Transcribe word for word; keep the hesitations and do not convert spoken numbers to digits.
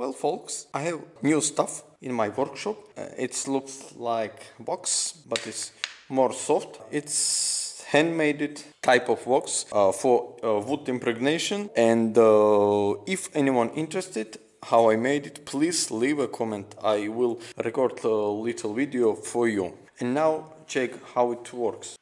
Well, folks, I have new stuff in my workshop. Uh, it looks like wax, but it's more soft. It's handmade type of wax uh, for uh, wood impregnation. And uh, if anyone interested how I made it, please leave a comment. I will record a little video for you. And now check how it works.